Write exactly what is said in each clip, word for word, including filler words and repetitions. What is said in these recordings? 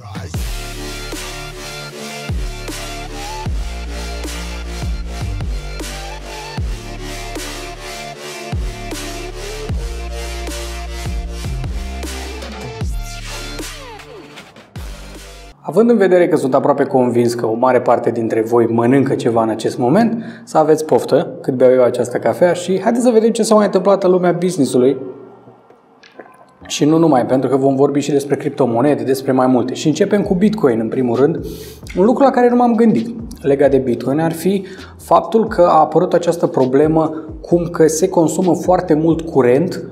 Bye. Având în vedere că sunt aproape convins că o mare parte dintre voi mănâncă ceva în acest moment, să aveți poftă cât beau eu această cafea și haideți să vedem ce s-a mai întâmplat în lumea business-ului. Și nu numai, pentru că vom vorbi și despre criptomonede, despre mai multe. Și începem cu Bitcoin, în primul rând. Un lucru la care nu m-am gândit legat de Bitcoin ar fi faptul că a apărut această problemă cum că se consumă foarte mult curent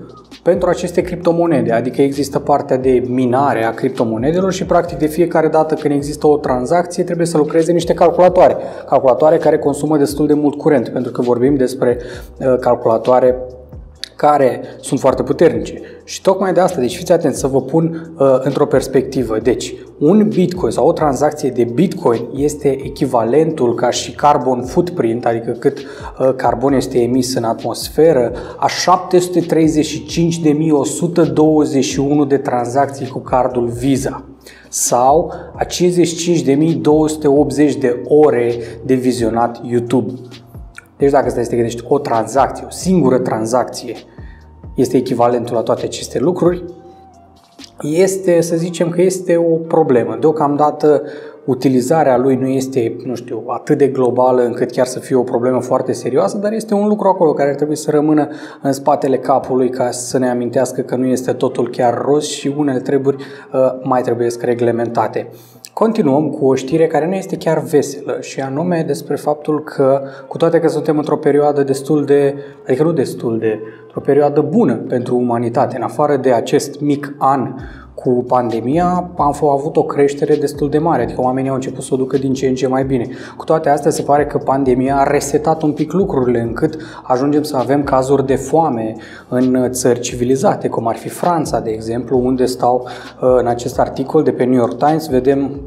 pentru aceste criptomonede, adică există partea de minare a criptomonedelor și practic de fiecare dată când există o tranzacție trebuie să lucreze niște calculatoare, calculatoare care consumă destul de mult curent, pentru că vorbim despre calculatoare care sunt foarte puternice. Și tocmai de asta, deci fiți atenți să vă pun uh, într-o perspectivă. Deci, un Bitcoin sau o tranzacție de Bitcoin este echivalentul ca și carbon footprint, adică cât uh, carbon este emis în atmosferă, a șapte sute treizeci și cinci de mii o sută douăzeci și unu de tranzacții cu cardul Visa sau a cincizeci și cinci de mii două sute optzeci de ore de vizionat YouTube. Deci dacă stai să te gândești, o tranzacție, o singură tranzacție este echivalentul la toate aceste lucruri, este, să zicem că este o problemă. Deocamdată utilizarea lui nu este, nu știu, atât de globală încât chiar să fie o problemă foarte serioasă, dar este un lucru acolo care ar trebui să rămână în spatele capului ca să ne amintească că nu este totul chiar roz și unele treburi uh, mai trebuie să reglementate. Continuăm cu o știre care nu este chiar veselă și anume despre faptul că, cu toate că suntem într-o perioadă destul de, adică nu destul de, într-o perioadă bună pentru umanitate, în afară de acest mic an cu pandemia, am avut o creștere destul de mare, adică oamenii au început să o ducă din ce în ce mai bine. Cu toate astea se pare că pandemia a resetat un pic lucrurile încât ajungem să avem cazuri de foame în țări civilizate, cum ar fi Franța, de exemplu, unde stau în acest articol de pe New York Times, vedem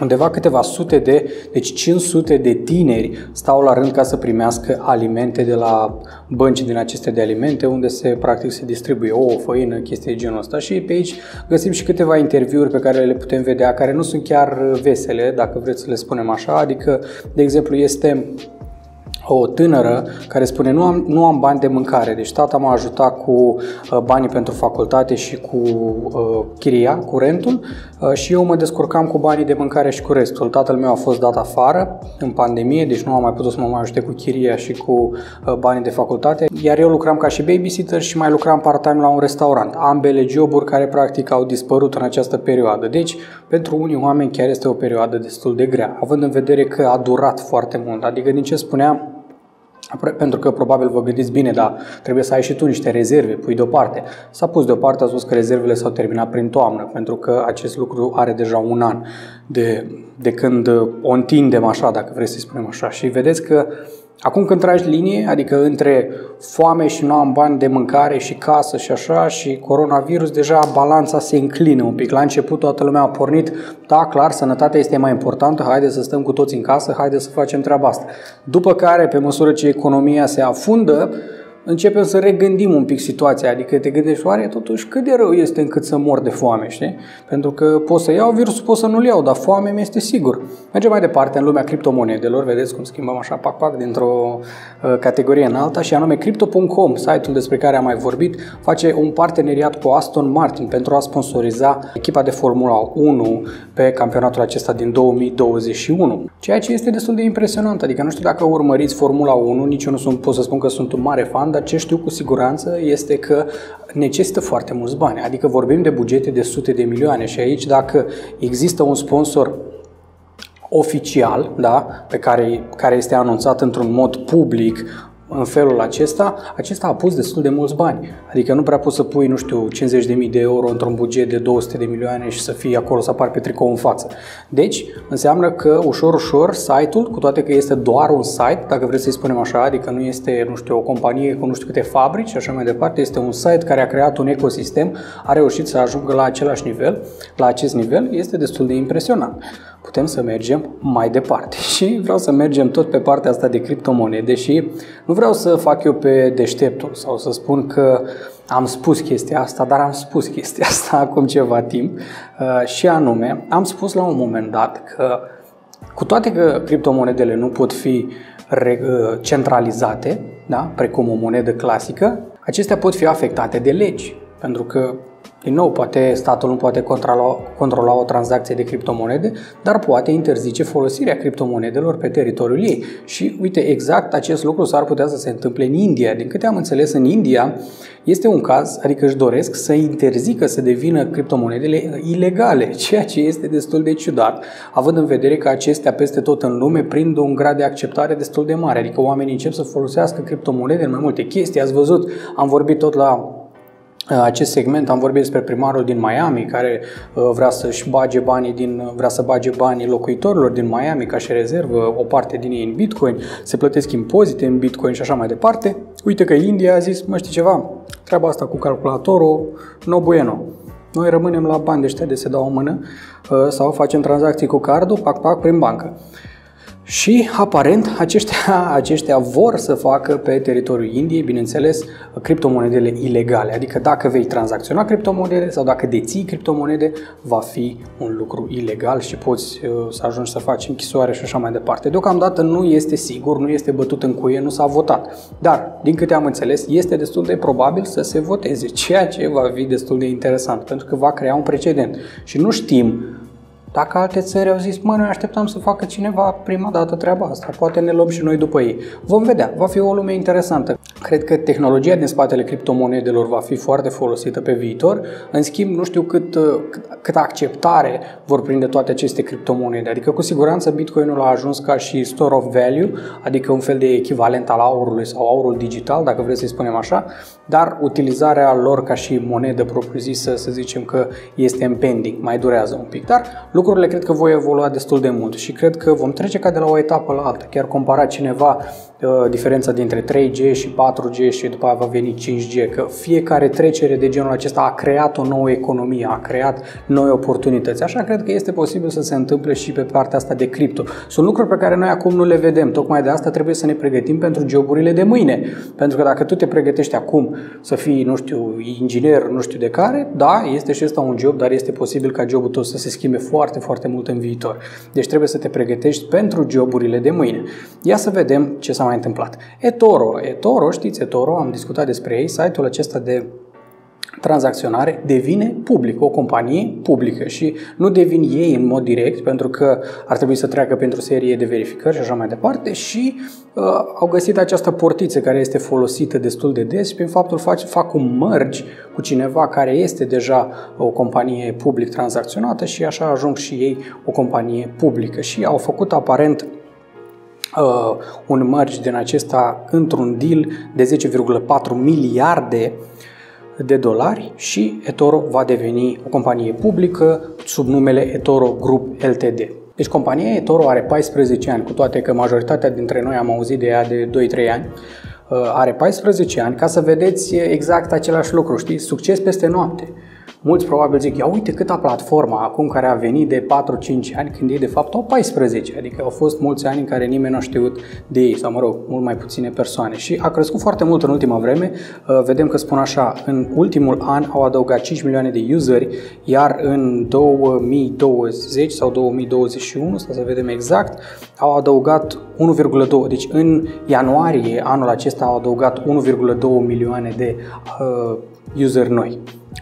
undeva câteva sute de, deci cinci sute de tineri stau la rând ca să primească alimente de la bănci din aceste de alimente, unde se practic se distribuie ouă, făină, chestii de genul ăsta. Și pe aici găsim și câteva interviuri pe care le putem vedea, care nu sunt chiar vesele, dacă vreți să le spunem așa, adică, de exemplu, este o tânără care spune nu am, nu am bani de mâncare, deci tata m-a ajutat cu banii pentru facultate și cu uh, chiria, cu rentul uh, și eu mă descurcam cu banii de mâncare și cu restul. Tatăl meu a fost dat afară în pandemie, deci nu am mai putut să mă mai ajute cu chiria și cu uh, banii de facultate, iar eu lucram ca și babysitter și mai lucram part-time la un restaurant. Ambele joburi care practic au dispărut în această perioadă, deci pentru unii oameni chiar este o perioadă destul de grea, având în vedere că a durat foarte mult, adică din ce spuneam, pentru că probabil vă gândiți bine, dar trebuie să ai și tu niște rezerve, pui deoparte. S-a pus deoparte, a spus că rezervele s-au terminat prin toamnă, pentru că acest lucru are deja un an de, de când o întindem așa, dacă vreți să-i spunem așa. Și vedeți că acum când tragi linie, adică între foame și nu am bani de mâncare și casă și așa și coronavirus, deja balanța se înclină un pic. La început toată lumea a pornit, da, clar, sănătatea este mai importantă, haide să stăm cu toți în casă, haide să facem treaba asta. După care, pe măsură ce economia se afundă, începem să regândim un pic situația, adică te gândești, oare totuși cât de rău este încât să mor de foame, știi? Pentru că pot să iau virusul, pot să nu-l iau, dar foame mi este sigur. Mergem mai departe în lumea criptomonedelor, vedeți cum schimbăm așa pac-pac dintr-o uh, categorie în alta și anume crypto punct com, site-ul despre care am mai vorbit, face un parteneriat cu Aston Martin pentru a sponsoriza echipa de Formula unu pe campionatul acesta din două mii douăzeci și unu. Ceea ce este destul de impresionant, adică nu știu dacă urmăriți Formula unu, nici eu nu sunt, pot să spun că sunt un mare fan, dar ce știu cu siguranță este că necesită foarte mulți bani, adică vorbim de bugete de sute de milioane și aici dacă există un sponsor oficial, da, pe care, care este anunțat într-un mod public în felul acesta, acesta a pus destul de mulți bani, adică nu prea poți să pui, nu știu, cincizeci de mii de euro într-un buget de două sute de milioane și să fii acolo să apar pe tricou în față. Deci, înseamnă că ușor, ușor, site-ul, cu toate că este doar un site, dacă vreți să-i spunem așa, adică nu este, nu știu, o companie cu nu știu câte fabrici și așa mai departe, este un site care a creat un ecosistem, a reușit să ajungă la același nivel, la acest nivel, este destul de impresionant. putem să mergem mai departe. Și vreau să mergem tot pe partea asta de criptomonede și nu vreau să fac eu pe deșteptul sau să spun că am spus chestia asta, dar am spus chestia asta acum ceva timp și anume, am spus la un moment dat că cu toate că criptomonedele nu pot fi centralizate, da, precum o monedă clasică, acestea pot fi afectate de legi, pentru că din nou, poate statul nu poate controla, controla o tranzacție de criptomonede, dar poate interzice folosirea criptomonedelor pe teritoriul ei. Și uite, exact acest lucru s-ar putea să se întâmple în India. Din câte am înțeles, în India este un caz, adică își doresc să interzică să devină criptomonedele ilegale, ceea ce este destul de ciudat, având în vedere că acestea peste tot în lume prind un grad de acceptare destul de mare. Adică oamenii încep să folosească criptomonede în mai multe chestii. Ați văzut, am vorbit tot la acest segment, am vorbit despre primarul din Miami care vrea să-și bage banii din, vrea să bage banii locuitorilor din Miami ca și rezervă, o parte din ei în Bitcoin, se plătesc impozite în Bitcoin și așa mai departe. Uite că India a zis, mă știi ceva, treaba asta cu calculatorul, no bueno. Noi rămânem la bani de ăștia de se dau o mână sau facem tranzacții cu cardul, pac, pac, prin bancă. Și, aparent, aceștia, aceștia vor să facă pe teritoriul Indiei, bineînțeles, criptomonedele ilegale. Adică dacă vei tranzacționa criptomonede sau dacă deții criptomonede, va fi un lucru ilegal și poți uh, să ajungi să faci închisoare și așa mai departe. Deocamdată nu este sigur, nu este bătut în cuie, nu s-a votat. Dar, din câte am înțeles, este destul de probabil să se voteze, ceea ce va fi destul de interesant, pentru că va crea un precedent. Și nu știm dacă alte țări au zis, mă, noi așteptam să facă cineva prima dată treaba asta, poate ne luăm și noi după ei. Vom vedea, va fi o lume interesantă. Cred că tehnologia din spatele criptomonedelor va fi foarte folosită pe viitor. În schimb, nu știu cât, cât, cât acceptare vor prinde toate aceste criptomonede. Adică, cu siguranță, Bitcoinul a ajuns ca și store of value, adică un fel de echivalent al aurului sau aurul digital, dacă vreți să-i spunem așa, dar utilizarea lor ca și monedă propriu-zisă, să zicem că este în pending, mai durează un pic, dar lucrurile cred că vor evolua destul de mult și cred că vom trece ca de la o etapă la alta. Chiar compara cineva uh, diferența dintre trei G și patru G și după aia va veni cinci G, că fiecare trecere de genul acesta a creat o nouă economie, a creat noi oportunități. Așa cred că este posibil să se întâmple și pe partea asta de cripto. Sunt lucruri pe care noi acum nu le vedem, tocmai de asta trebuie să ne pregătim pentru joburile de mâine. Pentru că dacă tu te pregătești acum să fii, nu știu, inginer, nu știu de care, da, este și ăsta un job, dar este posibil ca jobul tău să se schimbe foarte foarte, foarte mult în viitor. Deci trebuie să te pregătești pentru joburile de mâine. Ia să vedem ce s-a mai întâmplat. Etoro. Etoro, știți Etoro, am discutat despre ei, site-ul acesta de tranzacționare devine public, o companie publică și nu devin ei în mod direct pentru că ar trebui să treacă pentru o serie de verificări și așa mai departe și uh, au găsit această portiță care este folosită destul de des și prin faptul fac, fac un merge cu cineva care este deja o companie public tranzacționată și așa ajung și ei o companie publică și au făcut aparent uh, un merge din acesta într-un deal de zece virgulă patru miliarde de dolari și Etoro va deveni o companie publică sub numele Etoro Group Limited. Deci compania Etoro are paisprezece ani, cu toate că majoritatea dintre noi am auzit de ea de doi trei ani. Are paisprezece ani, ca să vedeți exact același lucru, știi? Succes peste noapte. Mulți probabil zic, ia uite câta platforma acum care a venit de patru cinci ani, când ei de fapt au paisprezece, adică au fost mulți ani în care nimeni nu a știut de ei, sau mă rog, mult mai puține persoane. Și a crescut foarte mult în ultima vreme, vedem că spun așa, în ultimul an au adăugat cinci milioane de useri, iar în două mii douăzeci sau două mii douăzeci și unu, să să vedem exact, au adăugat unu virgulă doi, deci în ianuarie anul acesta au adăugat unu virgulă doi milioane de uh, useri noi.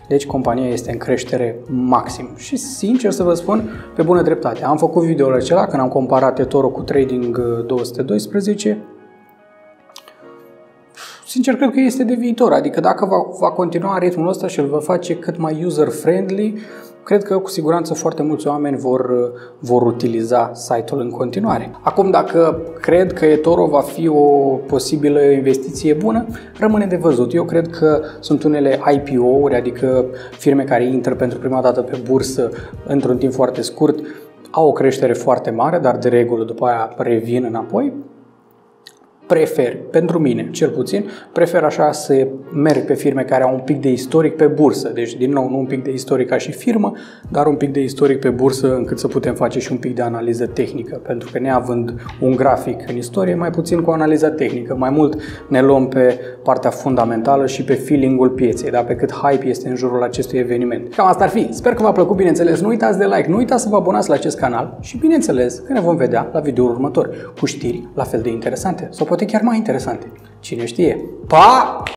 Deci compania este în creștere maxim și sincer să vă spun, pe bună dreptate. Am făcut videoul acela când am comparat Etoro cu Trading două sute doisprezece. Sincer, cred că este de viitor, adică dacă va, va continua ritmul ăsta și îl va face cât mai user-friendly, cred că cu siguranță foarte mulți oameni vor, vor utiliza site-ul în continuare. Acum, dacă cred că Etoro va fi o posibilă investiție bună, rămâne de văzut. Eu cred că sunt unele I P O-uri, adică firme care intră pentru prima dată pe bursă într-un timp foarte scurt, au o creștere foarte mare, dar de regulă după aia revin înapoi. prefer, pentru mine cel puțin, prefer așa să merg pe firme care au un pic de istoric pe bursă. Deci, din nou, nu un pic de istoric ca și firmă, dar un pic de istoric pe bursă, încât să putem face și un pic de analiză tehnică. Pentru că neavând un grafic în istorie, mai puțin cu analiza tehnică. Mai mult ne luăm pe partea fundamentală și pe feeling-ul pieței, da? Pe cât hype este în jurul acestui eveniment. Cam asta ar fi. Sper că v-a plăcut, bineînțeles. Nu uitați de like, nu uitați să vă abonați la acest canal și, bineînțeles, că ne vom vedea la videoul următor cu știri la fel de interesante sau poate chiar mai interesante. Cine știe? Pa!